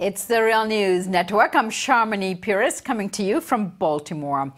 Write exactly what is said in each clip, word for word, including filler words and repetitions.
It's the Real News Network. I'm Sharmini Peries coming to you from Baltimore.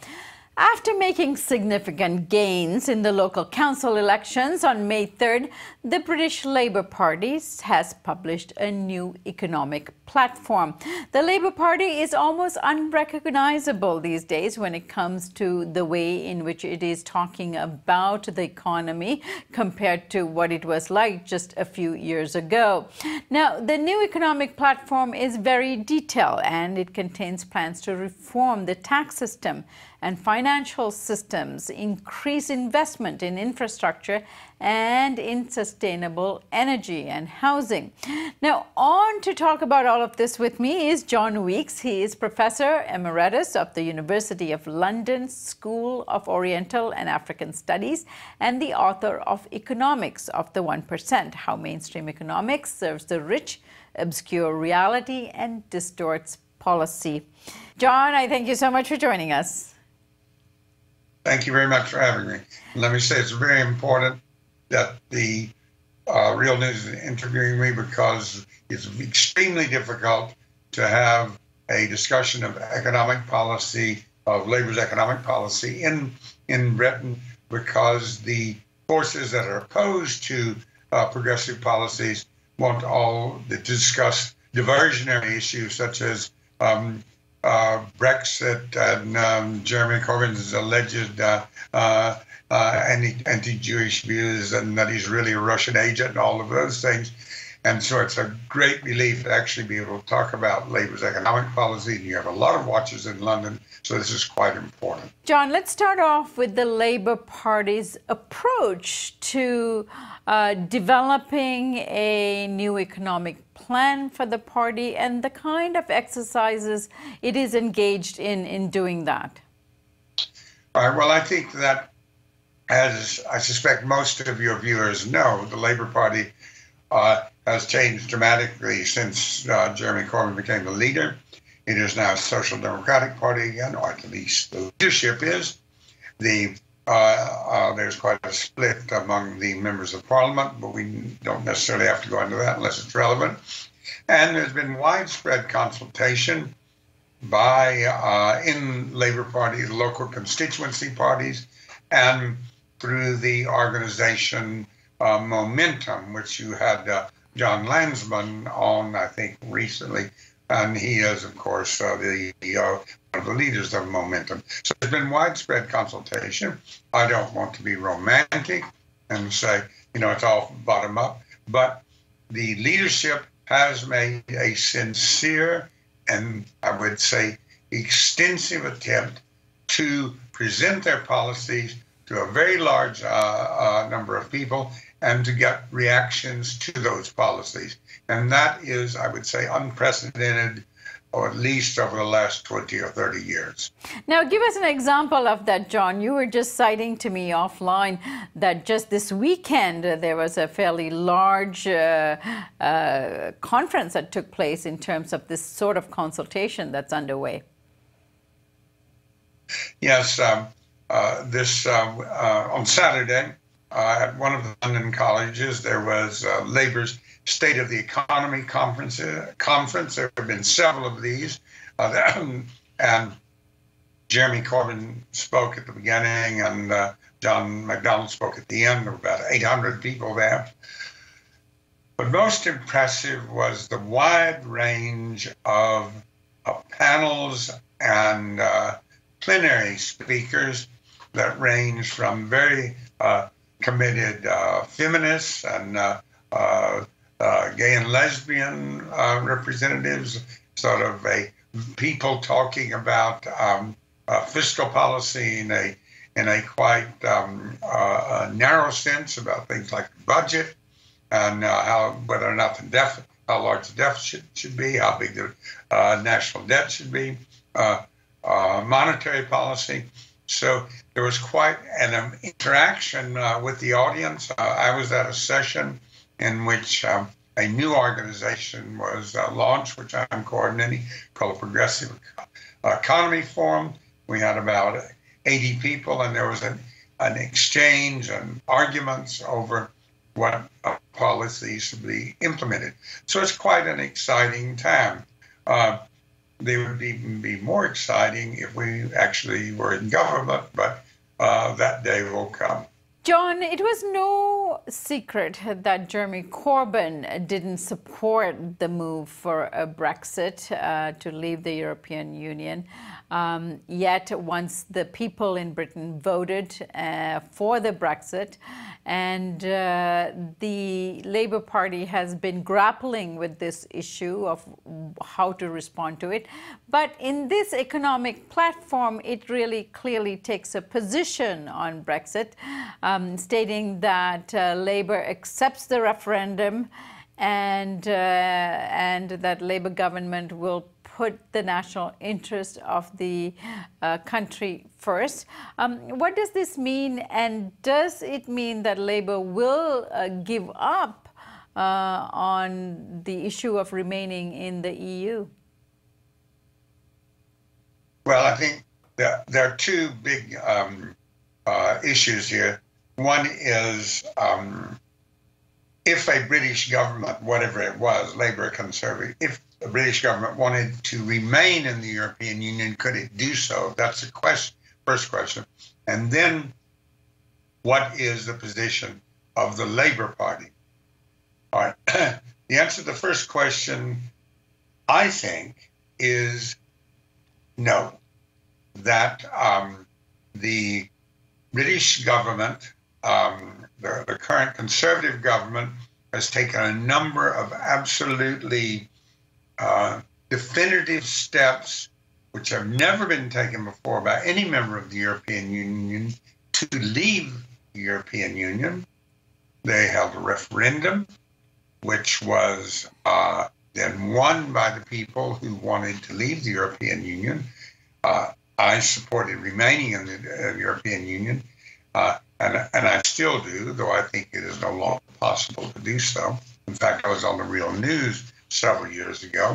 After making significant gains in the local council elections on May third, the British Labour Party has published a new economic platform. The Labour Party is almost unrecognizable these days when it comes to the way in which it is talking about the economy compared to what it was like just a few years ago. Now, the new economic platform is very detailed and it contains plans to reform the tax system and financial systems, increase investment in infrastructure and in sustainable energy and housing. Now, on to talk about all of this with me is John Weeks. He is Professor Emeritus of the University of London School of Oriental and African Studies and the author of Economics of the one percent, How Mainstream Economics Serves the Rich, Obscure Reality and Distorts Policy. John, I thank you so much for joining us. Thank you very much for having me. Let me say it's very important that the uh, Real News is interviewing me because it's extremely difficult to have a discussion of economic policy, of Labour's economic policy in, in Britain, because the forces that are opposed to uh, progressive policies want all to discuss diversionary issues such as um, Uh, Brexit and um, Jeremy Corbyn's alleged uh, uh, uh, anti-Jewish views and that he's really a Russian agent and all of those things. And so it's a great relief to actually be able to talk about Labour's economic policy. And you have a lot of watchers in London, so this is quite important. John, let's start off with the Labour Party's approach to uh, developing a new economic plan for the party and the kind of exercises it is engaged in in doing that. All right, well, I think that, as I suspect most of your viewers know, the Labour Party uh, has changed dramatically since uh, Jeremy Corbyn became the leader. It is now a social democratic party again, or at least the leadership is. The uh, uh, there's quite a split among the members of parliament, but we don't necessarily have to go into that unless it's relevant. And there's been widespread consultation by uh, in Labour Party, local constituency parties, and through the organization uh, Momentum, which you had uh, John Lansman on, I think, recently, and he is, of course, uh, the, uh, one of the leaders of Momentum. So there's been widespread consultation. I don't want to be romantic and say, you know, it's all bottom up, but the leadership has made a sincere and, I would say, extensive attempt to present their policies to a very large uh, uh, number of people and to get reactions to those policies. And that is, I would say, unprecedented, or at least over the last twenty or thirty years. Now, give us an example of that, John. You were just citing to me offline that just this weekend uh, there was a fairly large uh, uh, conference that took place in terms of this sort of consultation that's underway. Yes, um, uh, this uh, uh, on Saturday uh, at one of the London colleges there was uh, Labour's State of the Economy conference. Uh, conference. There have been several of these, uh, that, and Jeremy Corbyn spoke at the beginning, and uh, John McDonnell spoke at the end. There were about eight hundred people there. But most impressive was the wide range of, of panels and uh, plenary speakers that range from very uh, committed uh, feminists and uh, uh, Uh, gay and lesbian uh, representatives, sort of a people talking about um, uh, fiscal policy in a in a quite um, uh, a narrow sense about things like the budget and uh, how whether or not the deficit, how large the deficit should be, how big the uh, national debt should be, uh, uh, monetary policy. So there was quite an um, interaction uh, with the audience. Uh, I was at a session in which um, a new organization was uh, launched, which I'm coordinating, called the Progressive Economy Forum. We had about eighty people, and there was an, an exchange and arguments over what policies should be implemented. So it's quite an exciting time. Uh, they would even be more exciting if we actually were in government, but uh, that day will come. John, it was no secret that Jeremy Corbyn didn't support the move for a Brexit uh, to leave the European Union. Um, yet once the people in Britain voted uh, for the Brexit, and uh, the Labour Party has been grappling with this issue of how to respond to it. But in this economic platform, it really clearly takes a position on Brexit. Um, Um, stating that uh, Labour accepts the referendum and, uh, and that Labour government will put the national interest of the uh, country first. Um, what does this mean, and does it mean that Labour will uh, give up uh, on the issue of remaining in the E U? Well, I think there, there are two big um, uh, issues here. One is, um, if a British government, whatever it was, Labour, Conservative, if the British government wanted to remain in the European Union, could it do so? That's the question, first question. And then, what is the position of the Labour Party? All right. The answer to the first question, I think, is no. That um, the British government, Um, the, the current Conservative government, has taken a number of absolutely uh, definitive steps which have never been taken before by any member of the European Union to leave the European Union. They held a referendum, which was uh, then won by the people who wanted to leave the European Union. Uh, I supported remaining in the uh, European Union. Uh, And, and I still do, though I think it is no longer possible to do so. In fact, I was on The Real News several years ago,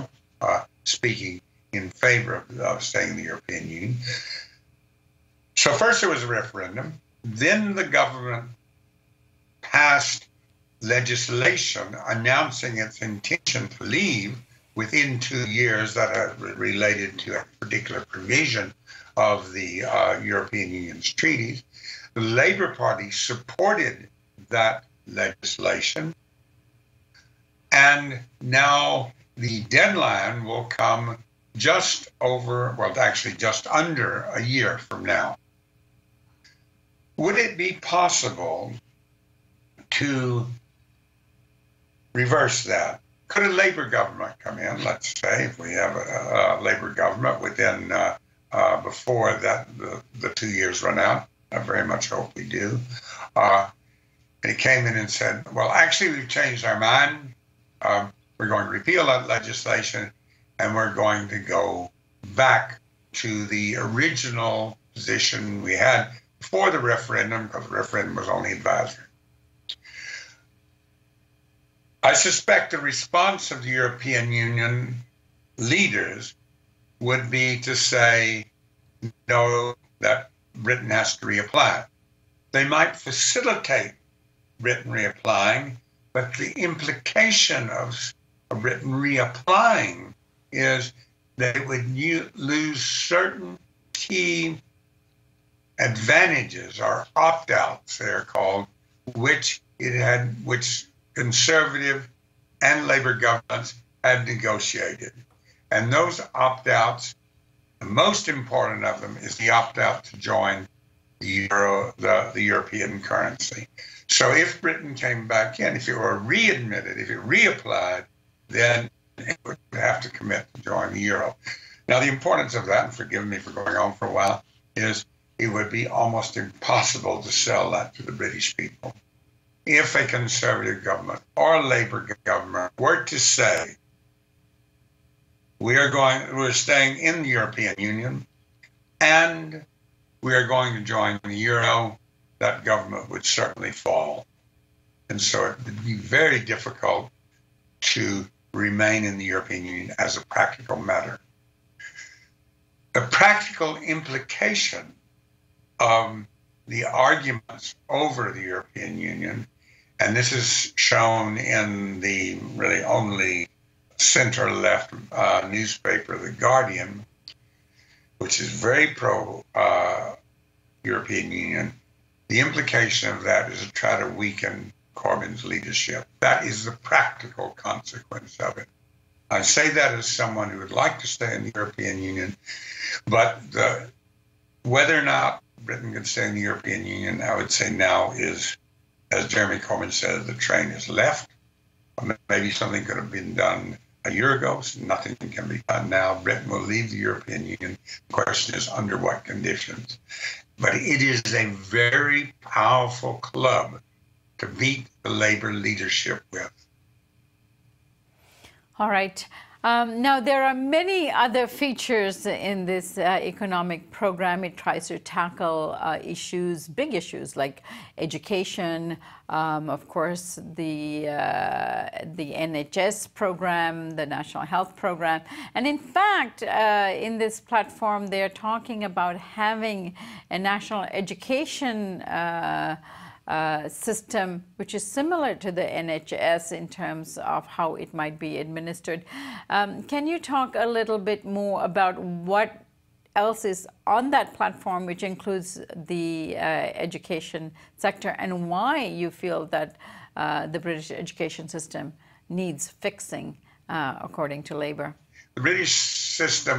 uh, speaking in favor of, of staying in the European Union. So first there was a referendum. Then the government passed legislation announcing its intention to leave within two years that are related to a particular provision of the uh, European Union's treaties. The Labour Party supported that legislation, and now the deadline will come just over, well, actually just under a year from now. Would it be possible to reverse that? Could a Labour government come in, let's say, if we have a, a Labour government within, uh, uh, before that the, the two years run out? I very much hope we do. Uh, and he came in and said, well, actually, we've changed our mind. Uh, we're going to repeal that legislation, and we're going to go back to the original position we had before the referendum, because the referendum was only advisory. I suspect the response of the European Union leaders would be to say, no, that Britain has to reapply. They might facilitate Britain reapplying, but the implication of Britain reapplying is that it would lose certain key advantages, or opt-outs, they're called, which it had, which Conservative and Labour governments had negotiated. And those opt-outs, the most important of them is the opt-out to join the euro, the, the European currency. So if Britain came back in, if it were readmitted, if it reapplied, then it would have to commit to join the euro. Now, the importance of that, and forgive me for going on for a while, is it would be almost impossible to sell that to the British people. If a Conservative government or a Labour government were to say, We are going, we're staying in the European Union, and we are going to join the euro, that government would certainly fall. And so it would be very difficult to remain in the European Union as a practical matter. The practical implication of the arguments over the European Union, and this is shown in the really only centre-left uh, newspaper, The Guardian, which is very pro-European uh, Union, the implication of that is to try to weaken Corbyn's leadership. That is the practical consequence of it. I say that as someone who would like to stay in the European Union, but the, whether or not Britain can stay in the European Union, I would say now is, as Jeremy Corbyn said, the train is left. Maybe something could have been done a year ago. So nothing can be done now. Britain will leave the European Union. The question is under what conditions. But it is a very powerful club to beat the Labour leadership with. All right. Um, now, there are many other features in this uh, economic program. It tries to tackle uh, issues, big issues like education, um, of course, the, uh, the N H S program, the National Health Program. And in fact, uh, in this platform, they are talking about having a national education uh, Uh, system, which is similar to the N H S in terms of how it might be administered. Um, can you talk a little bit more about what else is on that platform, which includes the uh, education sector, and why you feel that uh, the British education system needs fixing, uh, according to Labour? The British system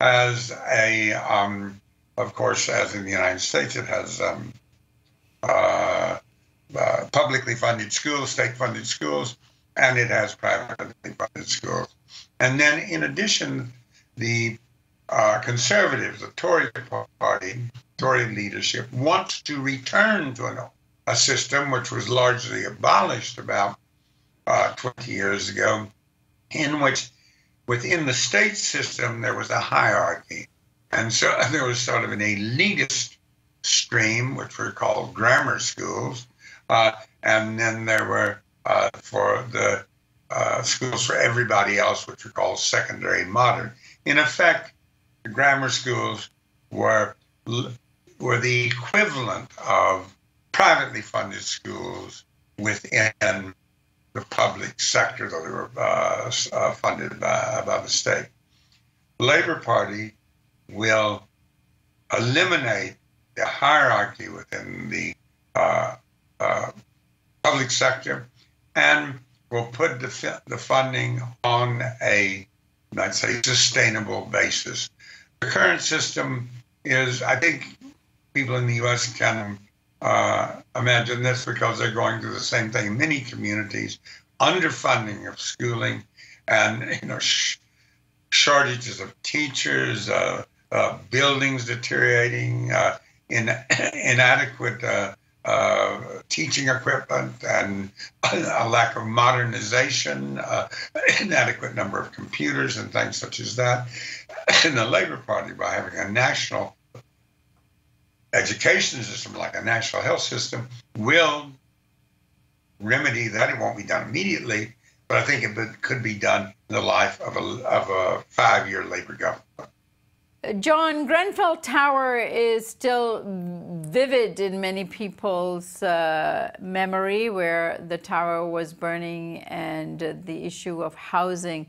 has a, um, of course, as in the United States, it has um, Uh, uh, publicly funded schools, state-funded schools, and it has privately funded schools. And then, in addition, the uh, Conservatives, the Tory party, Tory leadership, wants to return to an, a system which was largely abolished about uh, twenty years ago, in which, within the state system, there was a hierarchy. And so there was sort of an elitist stream, which were called grammar schools, uh, and then there were uh, for the uh, schools for everybody else, which were called secondary modern. In effect, the grammar schools were were the equivalent of privately funded schools within the public sector, though they were uh, uh, funded by, by the state. The Labour Party will eliminate the hierarchy within the uh, uh, public sector, and will put the, the funding on a, I'd say, sustainable basis. The current system is, I think people in the U S can uh, imagine this because they're going through the same thing in many communities, underfunding of schooling and you know sh shortages of teachers, uh, uh, buildings deteriorating, uh, In, inadequate uh, uh, teaching equipment and a lack of modernization, uh, inadequate number of computers and things such as that. And the Labour Party, by having a national education system, like a national health system, will remedy that. It won't be done immediately, but I think it could be done in the life of a, of a five-year Labour government. John, Grenfell Tower is still vivid in many people's uh, memory, where the tower was burning and the issue of housing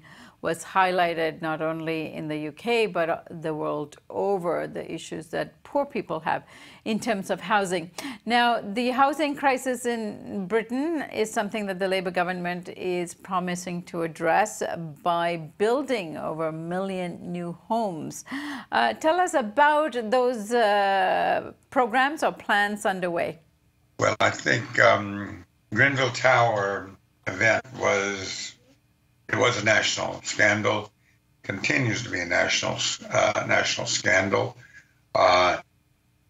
was highlighted not only in the U K but the world over, the issues that poor people have in terms of housing. Now, the housing crisis in Britain is something that the Labour government is promising to address by building over a million new homes. Uh, tell us about those uh, programs or plans underway. Well, I think um, Grenfell Tower event was It was a national scandal, continues to be a national uh, national scandal. Uh,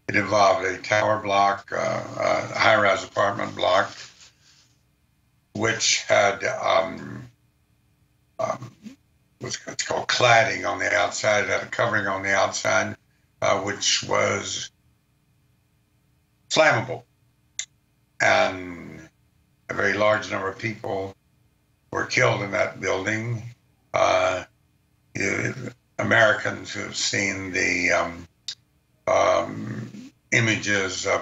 it involved a tower block, uh, a high-rise apartment block, which had um, um, what's it's called cladding on the outside. It had a covering on the outside, uh, which was flammable, and a very large number of people were killed in that building. Uh, it, Americans who have seen the um, um, images of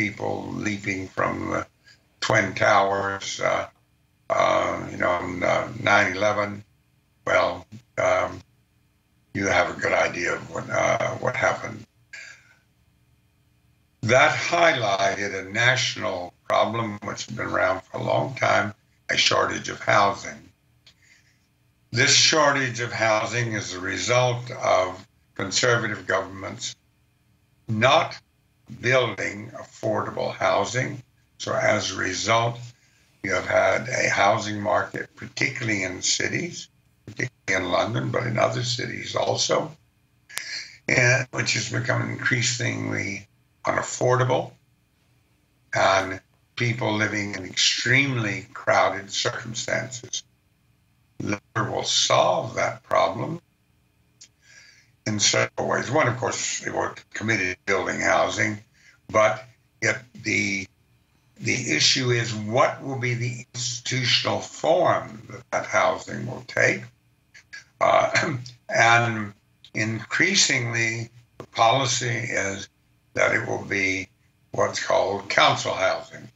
people leaping from the Twin Towers, uh, uh, you know, on nine eleven, well, um, you have a good idea of what, uh, what happened. That highlighted a national problem which has been around for a long time, a shortage of housing. This shortage of housing is a result of Conservative governments not building affordable housing. So as a result, you have had a housing market, particularly in cities, particularly in London, but in other cities also, and which has become increasingly unaffordable, and people living in extremely crowded circumstances. Labour will solve that problem in several ways. One, of course, they were committed to building housing, but yet the the issue is what will be the institutional form that that housing will take, uh, and increasingly the policy is that it will be what's called council housing,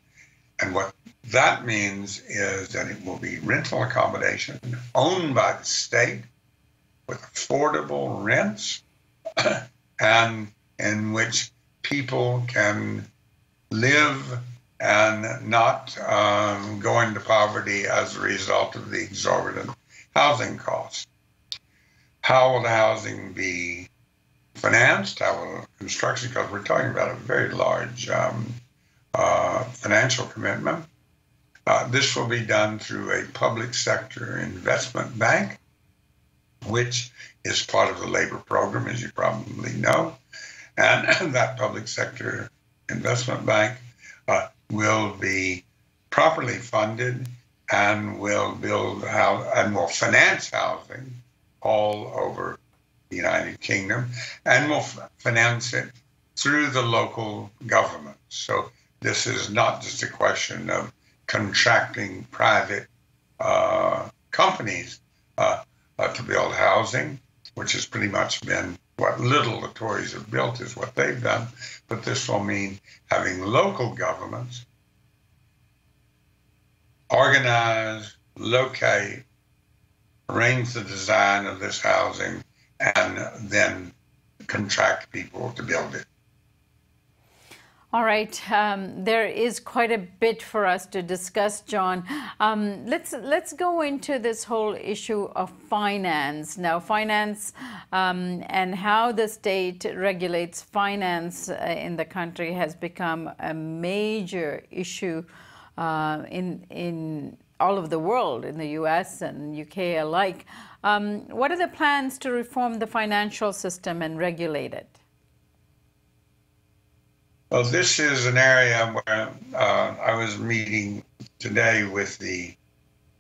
and what that means is that it will be rental accommodation owned by the state with affordable rents and in which people can live and not um, go into poverty as a result of the exorbitant housing costs. How will the housing be financed? How will construction, because we're talking about a very large um, uh, financial commitment. Uh, this will be done through a public sector investment bank, which is part of the Labour program, as you probably know. And that public sector investment bank uh, will be properly funded and will build house and will finance housing all over the United Kingdom, and will finance it through the local government. So this is not just a question of contracting private uh, companies uh, uh, to build housing, which has pretty much been what little the Tories have built is what they've done. But this will mean having local governments organize, locate, arrange the design of this housing, and then contract people to build it. All right, um, there is quite a bit for us to discuss, John. Um, let's let's go into this whole issue of finance now. Finance um, and how the state regulates finance uh, in the country has become a major issue uh, in in all of the world, in the U S and U K alike. Um, what are the plans to reform the financial system and regulate it? Well, this is an area where uh, I was meeting today with the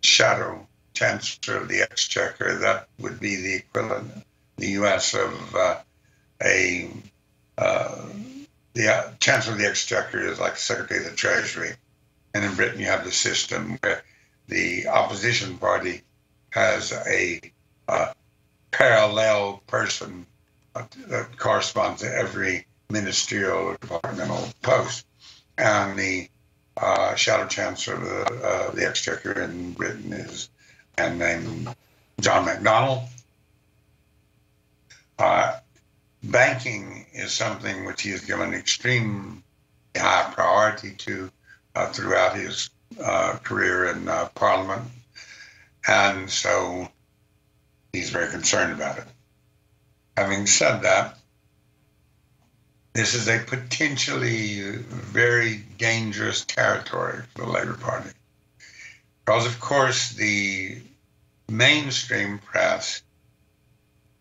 shadow chancellor of the Exchequer. That would be the equivalent in the U S of uh, a uh, the uh, chancellor of the Exchequer is like secretary of the Treasury, and in Britain you have the system where the opposition party has a uh, parallel person that corresponds to every ministerial or departmental post, and the uh, shadow chancellor of the, uh, the Exchequer in Britain is a man named John McDonnell. Uh, banking is something which he has given extremely high priority to uh, throughout his uh, career in uh, Parliament, and so he's very concerned about it. Having said that, this is a potentially very dangerous territory for the Labour Party, because, of course, the mainstream press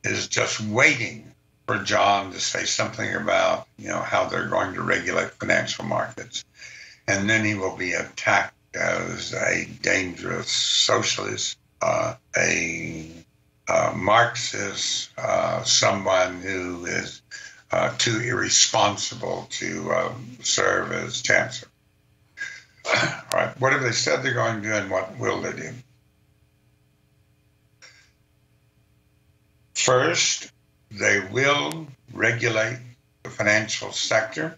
is just waiting for John to say something about, you know, how they're going to regulate financial markets, and then he will be attacked as a dangerous socialist, uh, a, a Marxist, uh, someone who is Uh, too irresponsible to um, serve as chancellor. All right, what have they said they're going to do, and what will they do? First, they will regulate the financial sector.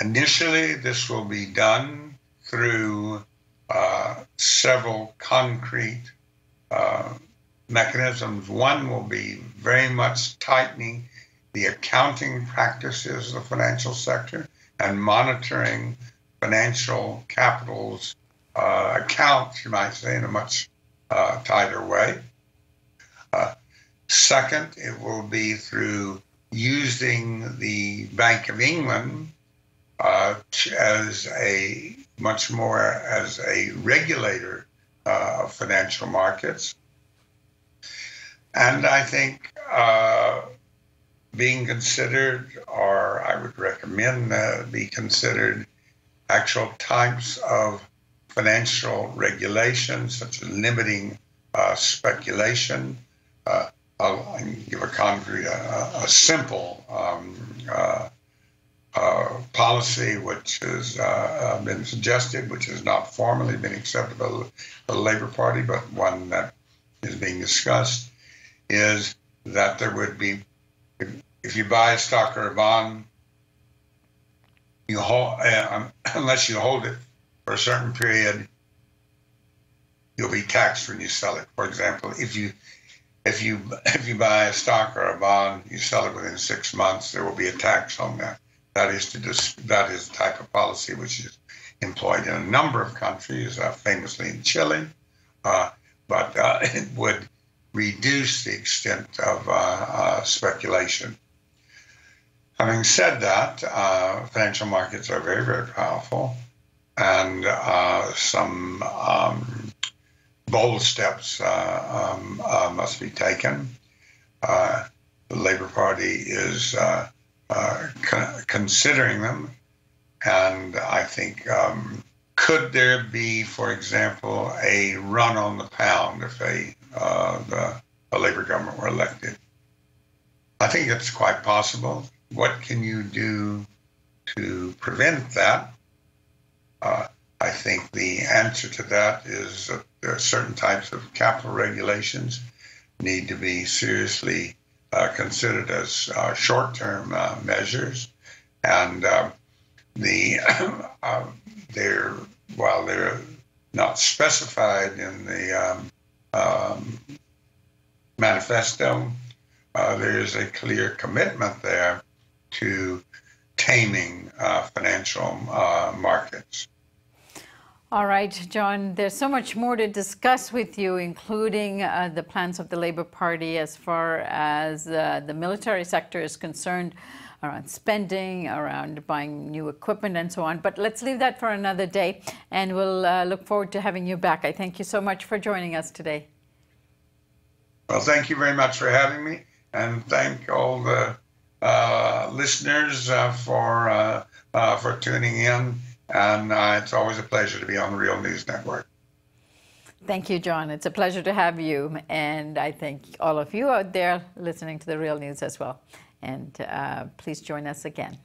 Initially, this will be done through uh, several concrete uh, mechanisms. One will be very much tightening the accounting practices of the financial sector and monitoring financial capital's uh, accounts, you might say, in a much uh, tighter way. Uh, second, it will be through using the Bank of England uh, as a much more as a regulator uh, of financial markets. And I think uh, being considered, or I would recommend uh, be considered, actual types of financial regulation, such as limiting uh, speculation. Uh, I'll, I can give a concrete, a, a simple um, uh, uh, policy which has uh, been suggested, which has not formally been accepted by the Labour Party, but one that is being discussed, is that there would be, if, if you buy a stock or a bond, you hold, uh, unless you hold it for a certain period, you'll be taxed when you sell it. For example, if you If you if you buy a stock or a bond, you sell it within six months. There will be a tax on that. That is to dis, that is the type of policy which is employed in a number of countries, uh, famously in Chile, uh, but uh, it would reduce the extent of uh, uh, speculation. Having said that, uh, financial markets are very very powerful, and uh, some. Um, Bold steps uh, um, uh, must be taken. Uh, the Labour Party is uh, uh, con considering them, and I think um, could there be, for example, a run on the pound if a uh, the, the Labour government were elected? I think it's quite possible. What can you do to prevent that? Uh, I think the answer to that is that there are certain types of capital regulations need to be seriously uh, considered as uh, short-term uh, measures, and uh, the uh, they're while they're not specified in the um, um, manifesto, uh, there is a clear commitment there to taming uh, financial uh, markets. All right, John, there's so much more to discuss with you, including uh, the plans of the Labour Party as far as uh, the military sector is concerned, around spending, around buying new equipment and so on. But let's leave that for another day, and we'll uh, look forward to having you back. I thank you so much for joining us today. Well, thank you very much for having me, and thank all the uh, listeners uh, for, uh, uh, for tuning in. And uh, it's always a pleasure to be on The Real News Network. Thank you, John. It's a pleasure to have you. And I thank all of you out there listening to The Real News as well. And uh, please join us again.